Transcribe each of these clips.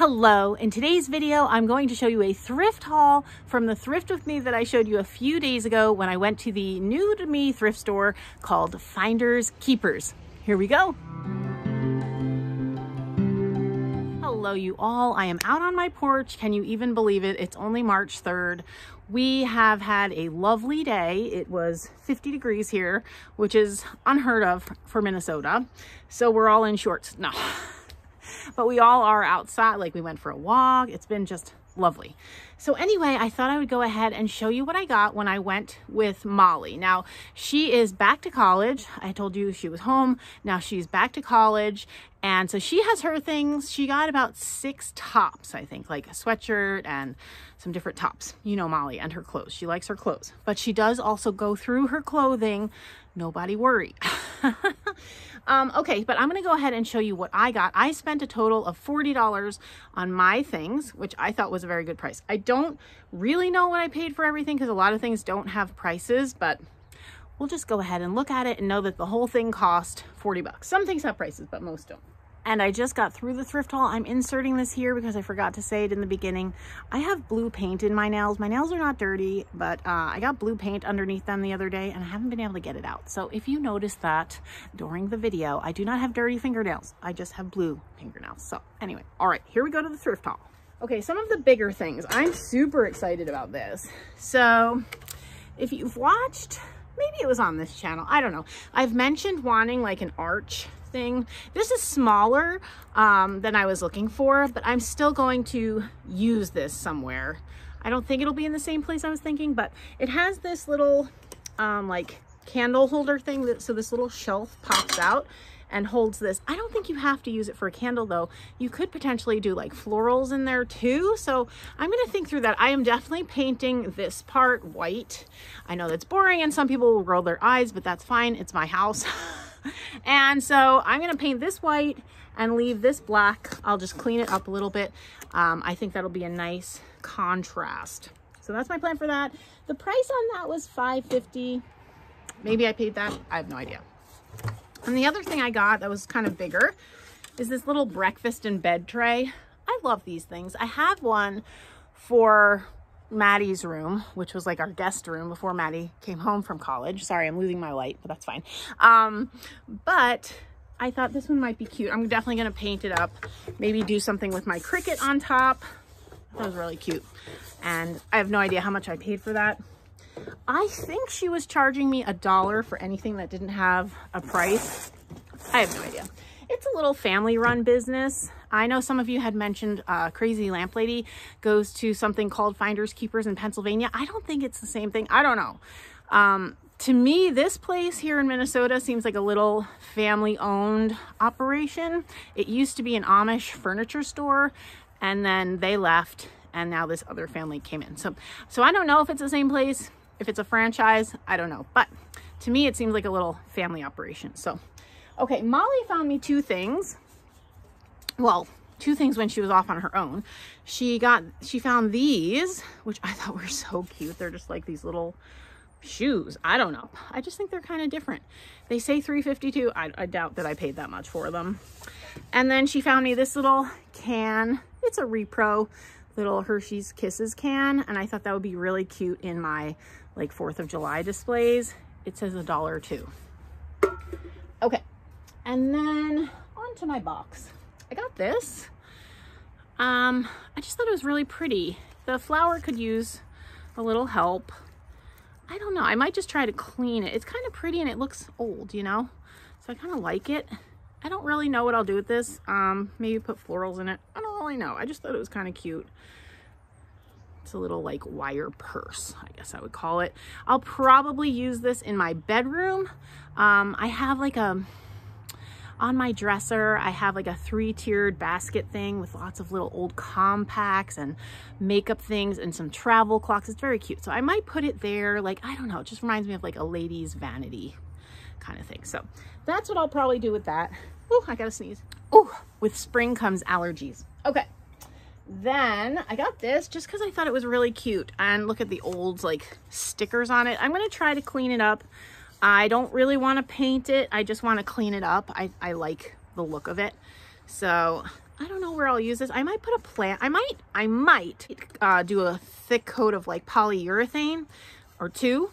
Hello, in today's video, I'm going to show you a thrift haul from the Thrift With Me that I showed you a few days ago when I went to the new to me thrift store called Finders Keepers. Here we go. Hello you all, I am out on my porch. Can you even believe it? It's only March 3rd. We have had a lovely day. It was 50 degrees here, which is unheard of for Minnesota. So we're all in shorts. No. But we all are outside, like we went for a walk. It's been just lovely. So anyway, I thought I would go ahead and show you what I got when I went with Molly. Now, she is back to college. I told you she was home. Now she's back to college. And so she has her things. She got about 6 tops, I think, like a sweatshirt and some different tops. You know Molly and her clothes. She likes her clothes. But she does also go through her clothing. Nobody worry. Okay, but I'm going to go ahead and show you what I got. I spent a total of $40 on my things, which I thought was a very good price. I don't really know what I paid for everything because a lot of things don't have prices, but we'll just go ahead and look at it and know that the whole thing cost 40 bucks. Some things have prices, but most don't. And I just got through the thrift haul. I'm inserting this here because I forgot to say it in the beginning. I have blue paint in my nails. My nails are not dirty, but I got blue paint underneath them the other day and I haven't been able to get it out. So if you notice that during the video, I do not have dirty fingernails. I just have blue fingernails. So anyway, all right, here we go to the thrift haul. Okay, some of the bigger things. I'm super excited about this. So if you've watched, maybe it was on this channel, I don't know. I've mentioned wanting like an arch thing. This is smaller than I was looking for, but I'm still going to use this somewhere. I don't think it'll be in the same place I was thinking, but it has this little like candle holder thing. So this little shelf pops out and holds this. I don't think you have to use it for a candle though. You could potentially do like florals in there too. So I'm gonna think through that. I am definitely painting this part white. I know that's boring and some people will roll their eyes, but that's fine. It's my house. And so I'm going to paint this white and leave this black. I'll just clean it up a little bit. I think that'll be a nice contrast. So that's my plan for that. The price on that was $5.50. Maybe I paid that. I have no idea. And the other thing I got that was kind of bigger is this little breakfast and bed tray. I love these things. I have one for Maddie's room, which was like our guest room before Maddie came home from college. Sorry, I'm losing my light, but that's fine. But I thought this one might be cute. I'm definitely going to paint it up, maybe do something with my Cricut on top. That was really cute. And I have no idea how much I paid for that. I think she was charging me $1 for anything that didn't have a price. I have no idea. It's a little family-run business. I know some of you had mentioned Crazy Lamp Lady goes to something called Finders Keepers in Pennsylvania. I don't think it's the same thing. I don't know. To me, this place here in Minnesota seems like a little family-owned operation. It used to be an Amish furniture store, and then they left, and now this other family came in. So I don't know if it's the same place, if it's a franchise. I don't know. But to me, it seems like a little family operation. So. Okay, Molly found me 2 things. Well, 2 things when she was off on her own. She found these, which I thought were so cute. They're just like these little shoes. I don't know. I just think they're kind of different. They say $3.52. I doubt that I paid that much for them. And then she found me this little can. It's a repro little Hershey's Kisses can. And I thought that would be really cute in my like 4th of July displays. It says $1.02. Okay. And then onto my box. I got this. I just thought it was really pretty. The flower could use a little help. I don't know. I might just try to clean it. It's kind of pretty and it looks old, you know? So I kind of like it. I don't really know what I'll do with this. Maybe put florals in it. I don't really know. I just thought it was kind of cute. It's a little like wire purse, I guess I would call it. I'll probably use this in my bedroom. I have like a... On my dresser, I have like a 3-tiered basket thing with lots of little old compacts and makeup things and some travel clocks. It's very cute. So I might put it there. Like, I don't know. It just reminds me of like a lady's vanity kind of thing. So that's what I'll probably do with that. Oh, I got to sneeze. Oh, with spring comes allergies. Okay. Then I got this just because I thought it was really cute. And look at the old like stickers on it. I'm going to try to clean it up. I don't really want to paint it. I just want to clean it up. I like the look of it. So I don't know where I'll use this. I might put a plant. I might do a thick coat of like polyurethane or two,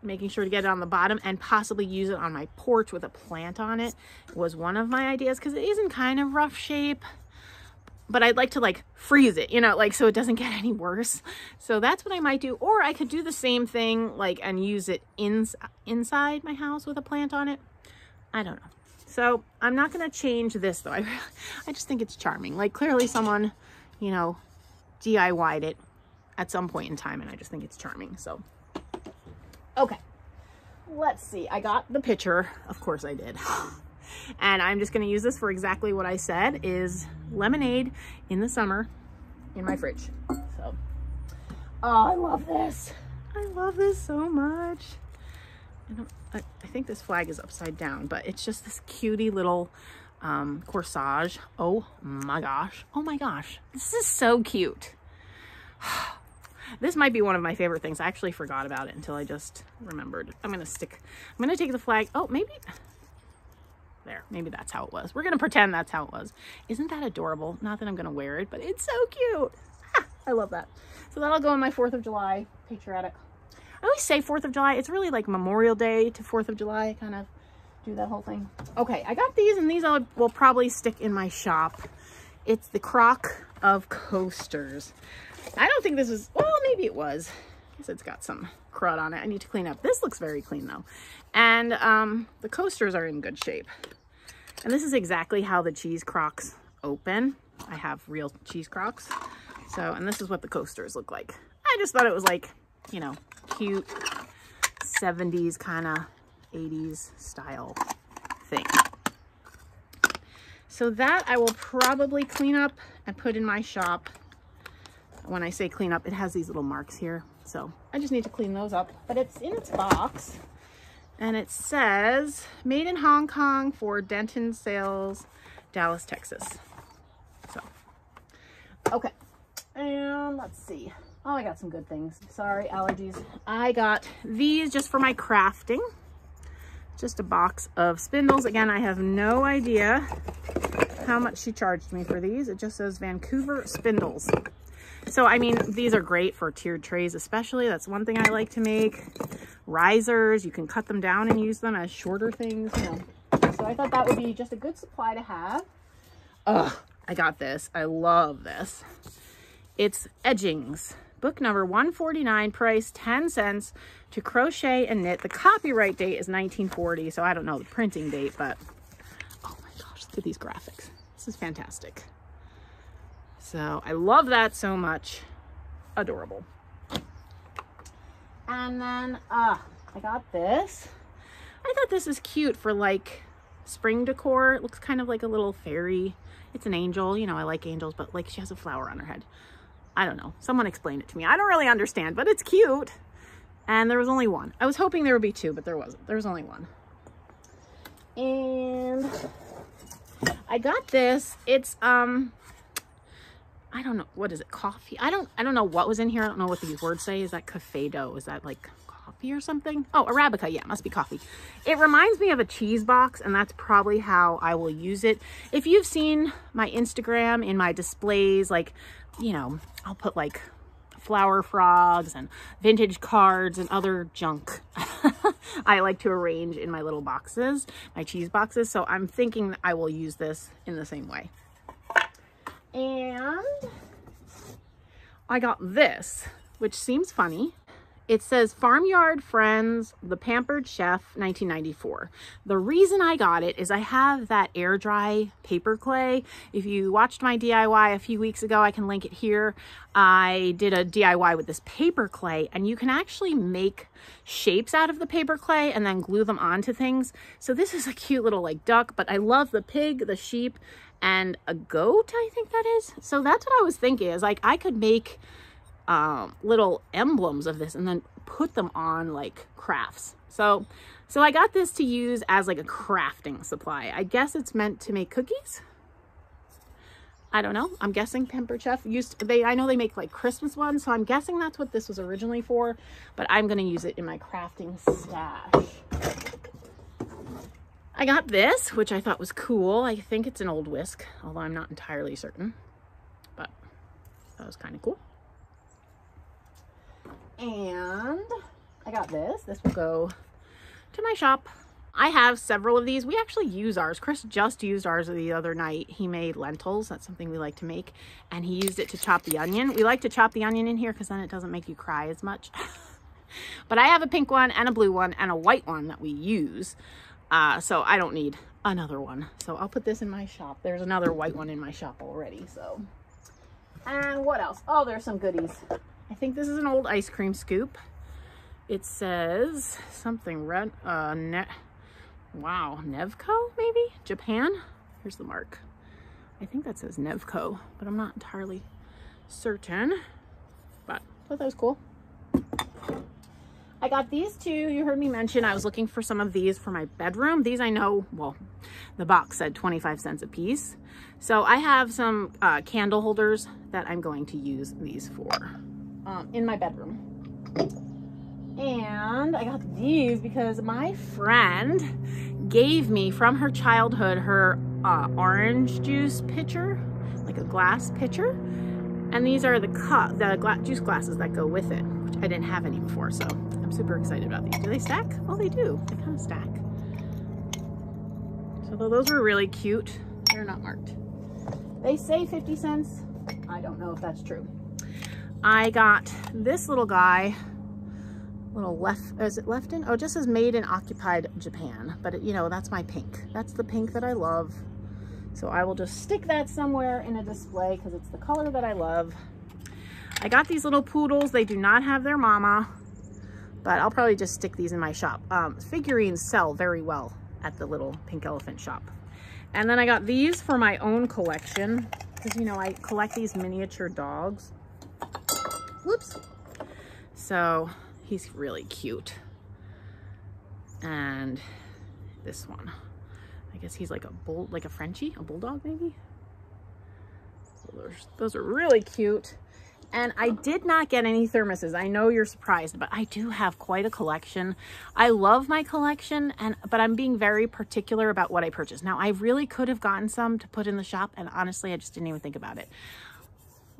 making sure to get it on the bottom, and possibly use it on my porch with a plant on it was one of my ideas, because it is in kind of rough shape, but I'd like to like freeze it, you know, like so it doesn't get any worse. So that's what I might do. Or I could do the same thing like and use it inside my house with a plant on it. I don't know. So I'm not going to change this though. I just think it's charming. Like clearly someone, you know, DIY'd it at some point in time, and I just think it's charming. So, okay, let's see. I got the picture. Of course I did. And I'm just going to use this for exactly what I said, is lemonade in the summer in my fridge. So, oh, I love this. I love this so much. I think this flag is upside down, but it's just this cutie little corsage. Oh my gosh. Oh my gosh. This is so cute. This might be one of my favorite things. I actually forgot about it until I just remembered. I'm going to take the flag. Oh, maybe there. Maybe that's how it was. We're going to pretend that's how it was. Isn't that adorable? Not that I'm going to wear it, but it's so cute. Ah, I love that. So that'll go in my 4th of July picture attic. I always say 4th of July. It's really like Memorial Day to 4th of July. I kind of do that whole thing. Okay, I got these, and these will probably stick in my shop. It's the crock of coasters. I don't think this was, well, maybe it was. I guess it's got some crud on it. I need to clean up. This looks very clean though. And the coasters are in good shape. And this is exactly how the cheese crocks open. I have real cheese crocks. So, and this is what the coasters look like. I just thought it was like, you know, cute 70s kind of 80s style thing. So that I will probably clean up and put in my shop. When I say clean up, it has these little marks here. So I just need to clean those up, but it's in its box and it says made in Hong Kong for Denton Sales, Dallas, Texas. So, okay. And let's see. Oh, I got some good things. Sorry, allergies. I got these just for my crafting. Just a box of spindles. Again, I have no idea how much she charged me for these. It just says Vancouver spindles. So, I mean, these are great for tiered trays especially. That's one thing I like to make. Risers, you can cut them down and use them as shorter things, you know. So I thought that would be just a good supply to have. Oh, I got this. I love this. It's Edgings, book number 149, price 10 cents to crochet and knit. The copyright date is 1940, so I don't know the printing date, but oh my gosh, look at these graphics. This is fantastic. So I love that so much. Adorable. And then I got this. I thought this is cute for like spring decor. It looks kind of like a little fairy. It's an angel. You know, I like angels, but like she has a flower on her head. I don't know. Someone explained it to me. I don't really understand, but it's cute. And there was only one. I was hoping there would be two, but there wasn't. There was only one. And I got this. It's I don't know. What is it? Coffee? I don't know what was in here. I don't know what these words say. Is that café dough? Is that like coffee or something? Oh, Arabica. Yeah, it must be coffee. It reminds me of a cheese box, and that's probably how I will use it. If you've seen my Instagram in my displays, like, you know, I'll put like flower frogs and vintage cards and other junk I like to arrange in my little boxes, my cheese boxes. So I'm thinking that I will use this in the same way. And I got this, which seems funny. It says Farmyard Friends, The Pampered Chef, 1994. The reason I got it is I have that air dry paper clay. If you watched my DIY a few weeks ago, I can link it here. I did a DIY with this paper clay, and you can actually make shapes out of the paper clay and then glue them onto things. So this is a cute little like duck, but I love the pig, the sheep, and a goat, I think that is. So that's what I was thinking, is like I could make little emblems of this and then put them on like crafts. So I got this to use as like a crafting supply. I guess it's meant to make cookies. I don't know. I'm guessing Pampered Chef I know they make like Christmas ones, so I'm guessing that's what this was originally for, but I'm going to use it in my crafting stash. I I got this, which I thought was cool. I think it's an old whisk, although I'm not entirely certain, but that was kind of cool. And I got this. This will go to my shop. I have several of these. We actually use ours. Chris just used ours the other night. He made lentils. That's something we like to make. And he used it to chop the onion. We like to chop the onion in here because then it doesn't make you cry as much. But I have a pink one and a blue one and a white one that we use. So I don't need another one. So I'll put this in my shop. There's another white one in my shop already. So, and what else? Oh, there's some goodies. I think this is an old ice cream scoop. It says something red, wow, Nevco maybe? Japan? Here's the mark. I think that says Nevco, but I'm not entirely certain. But I thought that was cool. I got these two. You heard me mention I was looking for some of these for my bedroom. These I know, well, the box said 25 cents a piece. So I have some candle holders that I'm going to use these for in my bedroom. And I got these because my friend gave me from her childhood her orange juice pitcher, like a glass pitcher. And these are the cup, juice glasses that go with it, which I didn't have any before, so I'm super excited about these. Do they stack? Oh, they do. They kind of stack. So those were really cute. They're not marked. They say 50 cents. I don't know if that's true. I got this little guy. Little left, is it left in? Oh, it just says made in occupied Japan, but it, you know, that's my pink. That's the pink that I love. So I will just stick that somewhere in a display because it's the color that I love. I got these little poodles. They do not have their mama, but I'll probably just stick these in my shop. Figurines sell very well at the little pink elephant shop. And then I got these for my own collection because, you know, I collect these miniature dogs. Whoops. So he's really cute. And this one, I guess he's like a bull, like a Frenchie, a bulldog maybe. Those are really cute. And I did not get any thermoses. I know you're surprised, but I do have quite a collection. I love my collection, but I'm being very particular about what I purchase. Now, I really could have gotten some to put in the shop, and honestly, I just didn't even think about it.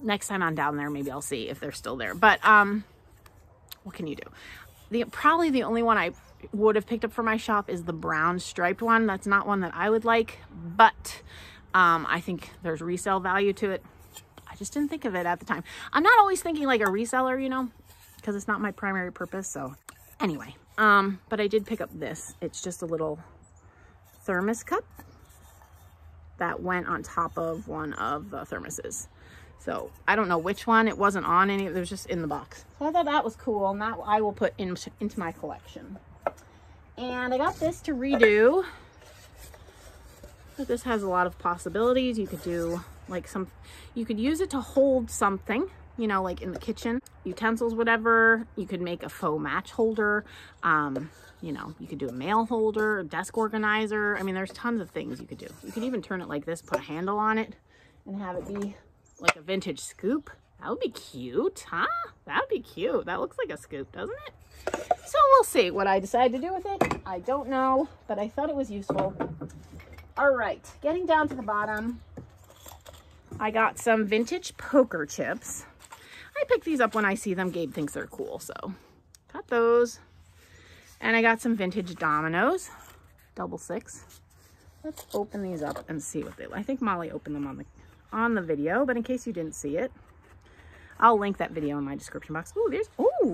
Next time I'm down there, maybe I'll see if they're still there. But, what can you do? Probably the only one I would have picked up for my shop is the brown striped one. That's not one that I would like, but I think there's resale value to it. I just didn't think of it at the time. I'm not always thinking like a reseller, you know, because it's not my primary purpose. So anyway, but I did pick up this. It's just a little thermos cup that went on top of one of the thermoses. So I don't know which one. It wasn't on any. It was just in the box. So I thought that was cool, and that I will put into my collection. And I got this to redo. But this has a lot of possibilities. You could do like some. You could use it to hold something, you know, like in the kitchen, utensils, whatever. You could make a faux match holder. You know, you could do a mail holder, a desk organizer. I mean, there's tons of things you could do. You could even turn it like this, put a handle on it, and have it be like a vintage scoop. That would be cute, huh? That would be cute. That looks like a scoop, doesn't it? So we'll see what I decide to do with it. I don't know, but I thought it was useful. All right, getting down to the bottom, I got some vintage poker chips. I pick these up when I see them. Gabe thinks they're cool, so got those. And I got some vintage dominoes, double six. Let's open these up and see what they look. I think Molly opened them on the video, but in case you didn't see it, I'll link that video in my description box. Oh,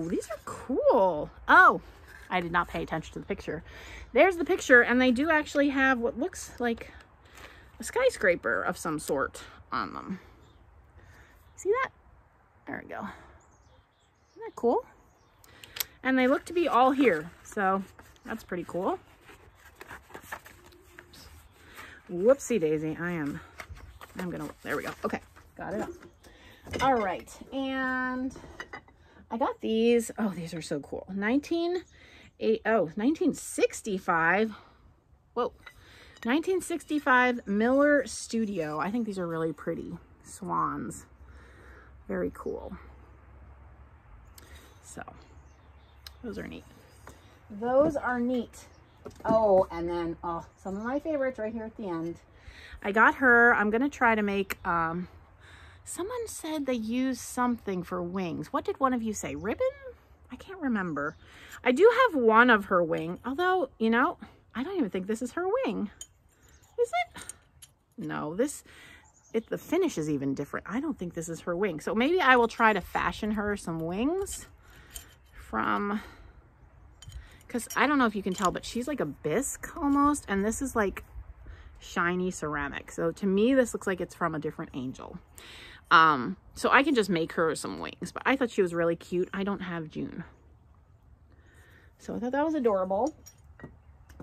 these are cool. Oh, I did not pay attention to the picture. There's the picture, and they do actually have what looks like a skyscraper of some sort on them. See that? There we go. Isn't that cool? And they look to be all here, so that's pretty cool. Whoopsie daisy, there we go. Okay, got it up. All right, and I got these. Oh, these are so cool. 1965. Whoa. 1965 Miller Studio. I think these are really pretty. Swans. Very cool. So, those are neat. Oh, and then some of my favorites right here at the end. I got her. I'm going to try to make, someone said they used something for wings. What did one of you say? Ribbon? I can't remember. I do have one of her wing, although, you know, I don't even think this is her wing. Is it? No, this, the finish is even different. I don't think this is her wing. So maybe I will try to fashion her some wings from, because I don't know if you can tell, but she's like a bisque almost, and this is like shiny ceramic. So to me, this looks like it's from a different angel. So I can just make her some wings, but I thought she was really cute. I don't have June. So I thought that was adorable.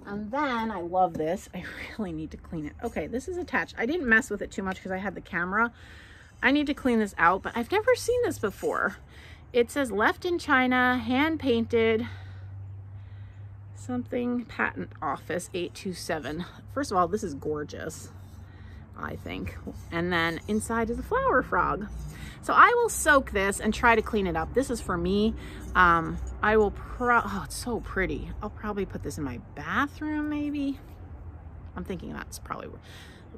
And then I love this. I really need to clean it. Okay, this is attached. I didn't mess with it too much because I had the camera. I need to clean this out, but I've never seen this before. It says left in China, hand painted, something, patent office 827. First of all, this is gorgeous, I think. And then inside is a flower frog. So I will soak this and try to clean it up. This is for me. I will oh, it's so pretty. I'll probably put this in my bathroom, maybe. I'm thinking that's probably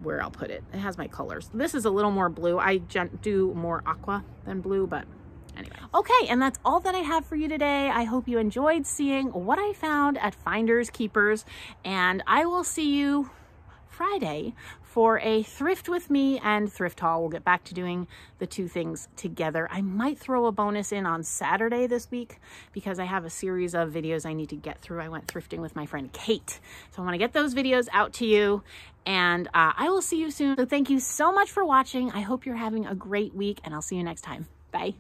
where I'll put it. It has my colors. This is a little more blue. I do more aqua than blue, but anyway. Okay, and that's all that I have for you today. I hope you enjoyed seeing what I found at Finders Keepers, and I will see you Friday for a thrift with me and thrift haul. We'll get back to doing the two things together. I might throw a bonus in on Saturday this week because I have a series of videos I need to get through. I went thrifting with my friend Kate, so I want to get those videos out to you, and I will see you soon. So thank you so much for watching. I hope you're having a great week, and I'll see you next time. Bye.